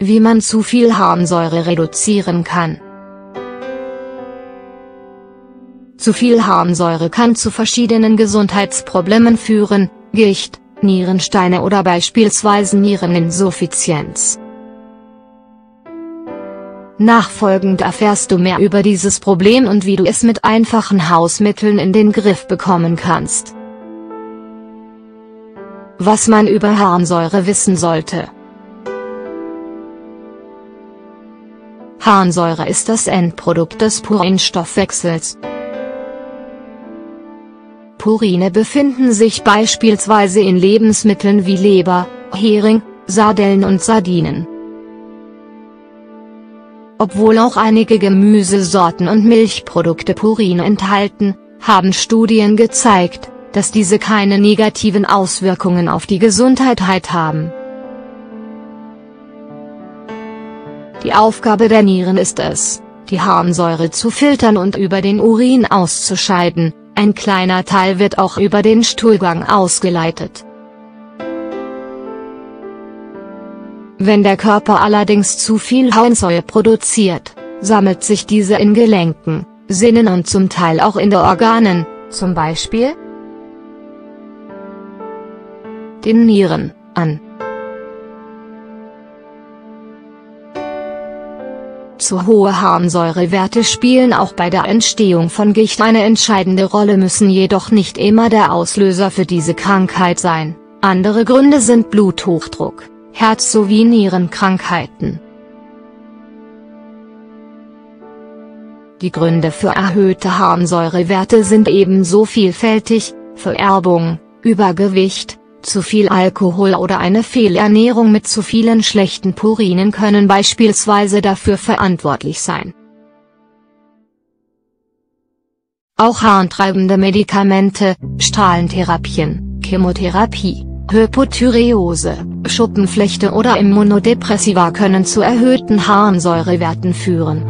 Wie man zu viel Harnsäure reduzieren kann. Zu viel Harnsäure kann zu verschiedenen Gesundheitsproblemen führen, Gicht, Nierensteine oder beispielsweise Niereninsuffizienz. Nachfolgend erfährst du mehr über dieses Problem und wie du es mit einfachen Hausmitteln in den Griff bekommen kannst. Was man über Harnsäure wissen sollte. Harnsäure ist das Endprodukt des Purinstoffwechsels. Purine befinden sich beispielsweise in Lebensmitteln wie Leber, Hering, Sardellen und Sardinen. Obwohl auch einige Gemüsesorten und Milchprodukte Purine enthalten, haben Studien gezeigt, dass diese keine negativen Auswirkungen auf die Gesundheit haben. Die Aufgabe der Nieren ist es, die Harnsäure zu filtern und über den Urin auszuscheiden, ein kleiner Teil wird auch über den Stuhlgang ausgeleitet. Wenn der Körper allerdings zu viel Harnsäure produziert, sammelt sich diese in Gelenken, Sehnen und zum Teil auch in den Organen, zum Beispiel den Nieren, an. Zu hohe Harnsäurewerte spielen auch bei der Entstehung von Gicht eine entscheidende Rolle, müssen jedoch nicht immer der Auslöser für diese Krankheit sein, andere Gründe sind Bluthochdruck, Herz- sowie Nierenkrankheiten. Die Gründe für erhöhte Harnsäurewerte sind ebenso vielfältig, Vererbung, Übergewicht, zu viel Alkohol oder eine Fehlernährung mit zu vielen schlechten Purinen können beispielsweise dafür verantwortlich sein. Auch harntreibende Medikamente, Strahlentherapien, Chemotherapie, Hypothyreose, Schuppenflechte oder Immunodepressiva können zu erhöhten Harnsäurewerten führen.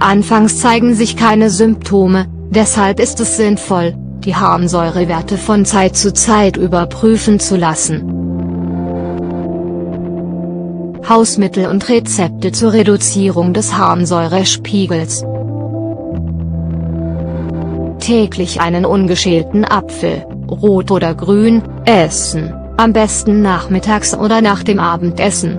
Anfangs zeigen sich keine Symptome, deshalb ist es sinnvoll, die Harnsäurewerte von Zeit zu Zeit überprüfen zu lassen. Hausmittel und Rezepte zur Reduzierung des Harnsäurespiegels. Täglich einen ungeschälten Apfel, rot oder grün, essen, am besten nachmittags oder nach dem Abendessen.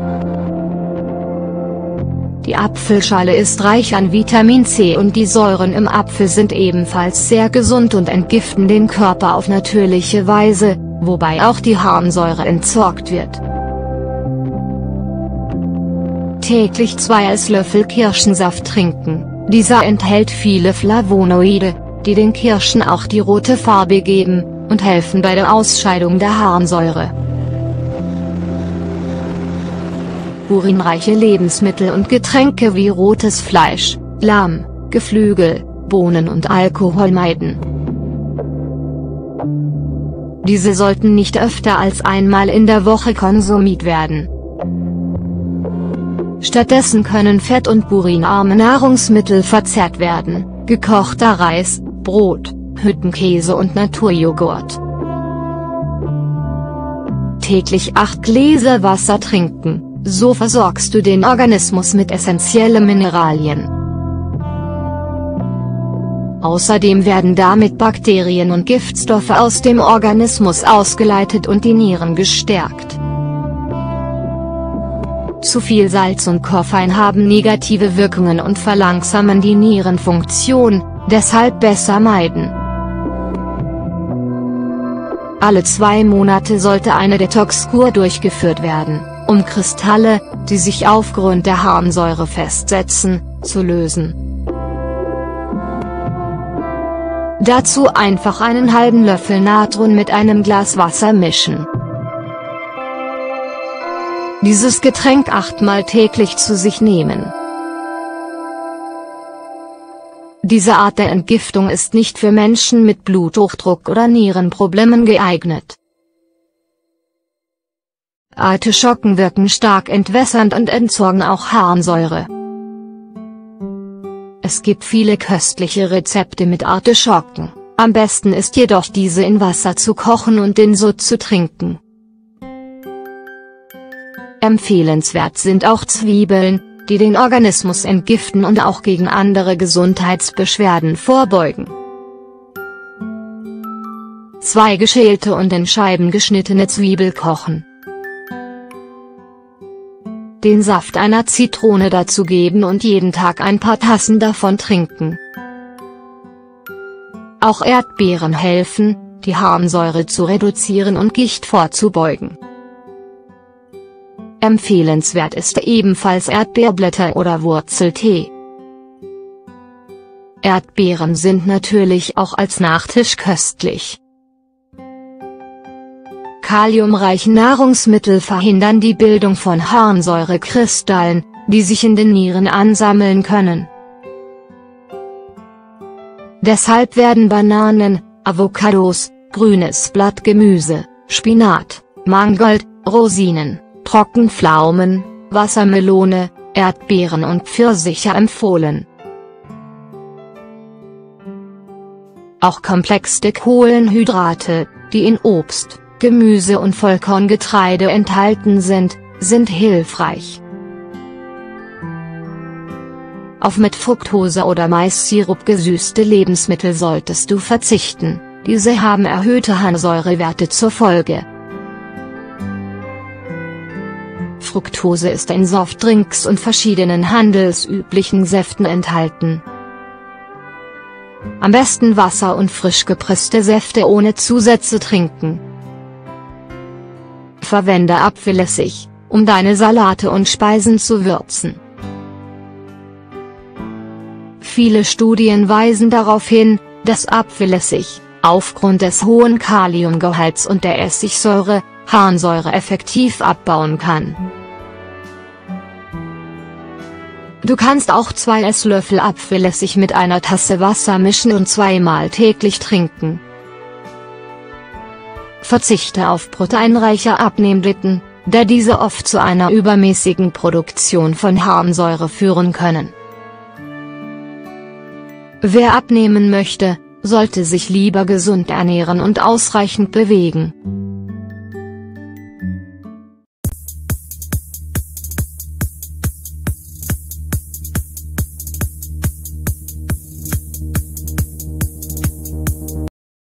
Die Apfelschale ist reich an Vitamin C und die Säuren im Apfel sind ebenfalls sehr gesund und entgiften den Körper auf natürliche Weise, wobei auch die Harnsäure entsorgt wird. Täglich 2 Esslöffel Kirschensaft trinken, dieser enthält viele Flavonoide, die den Kirschen auch die rote Farbe geben, und helfen bei der Ausscheidung der Harnsäure. Purinreiche Lebensmittel und Getränke wie rotes Fleisch, Lamm, Geflügel, Bohnen und Alkohol meiden. Diese sollten nicht öfter als einmal in der Woche konsumiert werden. Stattdessen können fett- und purinarme Nahrungsmittel verzehrt werden, gekochter Reis, Brot, Hüttenkäse und Naturjoghurt. Täglich 8 Gläser Wasser trinken, so versorgst du den Organismus mit essentiellen Mineralien. Außerdem werden damit Bakterien und Giftstoffe aus dem Organismus ausgeleitet und die Nieren gestärkt. Zu viel Salz und Koffein haben negative Wirkungen und verlangsamen die Nierenfunktion, deshalb besser meiden. Alle 2 Monate sollte eine Detox-Kur durchgeführt werden, um Kristalle, die sich aufgrund der Harnsäure festsetzen, zu lösen. Dazu einfach einen halben Löffel Natron mit einem Glas Wasser mischen. Dieses Getränk 8-mal täglich zu sich nehmen. Diese Art der Entgiftung ist nicht für Menschen mit Bluthochdruck oder Nierenproblemen geeignet. Artischocken wirken stark entwässernd und entsorgen auch Harnsäure. Es gibt viele köstliche Rezepte mit Artischocken, Am besten ist jedoch, diese in Wasser zu kochen und den Sud zu trinken. Empfehlenswert sind auch Zwiebeln, die den Organismus entgiften und auch gegen andere Gesundheitsbeschwerden vorbeugen. 2 geschälte und in Scheiben geschnittene Zwiebel kochen. Den Saft einer Zitrone dazugeben und jeden Tag ein paar Tassen davon trinken. Auch Erdbeeren helfen, die Harnsäure zu reduzieren und Gicht vorzubeugen. Empfehlenswert ist ebenfalls Erdbeerblätter oder Wurzeltee. Erdbeeren sind natürlich auch als Nachtisch köstlich. Kaliumreiche Nahrungsmittel verhindern die Bildung von Harnsäurekristallen, die sich in den Nieren ansammeln können. Deshalb werden Bananen, Avocados, grünes Blattgemüse, Spinat, Mangold, Rosinen, Trockenpflaumen, Wassermelone, Erdbeeren und Pfirsiche empfohlen. Auch komplexe Kohlenhydrate, die in Obst, Gemüse und Vollkorngetreide enthalten sind hilfreich. Auf mit Fructose oder Maissirup gesüßte Lebensmittel solltest du verzichten, diese haben erhöhte Harnsäurewerte zur Folge. Fructose ist in Softdrinks und verschiedenen handelsüblichen Säften enthalten. Am besten Wasser und frisch gepresste Säfte ohne Zusätze trinken. Verwende Apfelessig, um deine Salate und Speisen zu würzen. Viele Studien weisen darauf hin, dass Apfelessig, aufgrund des hohen Kaliumgehalts und der Essigsäure, Harnsäure effektiv abbauen kann. Du kannst auch 2 Esslöffel Apfelessig mit einer Tasse Wasser mischen und 2-mal täglich trinken. Verzichte auf proteinreiche Abnehmdiäten, da diese oft zu einer übermäßigen Produktion von Harnsäure führen können. Wer abnehmen möchte, sollte sich lieber gesund ernähren und ausreichend bewegen.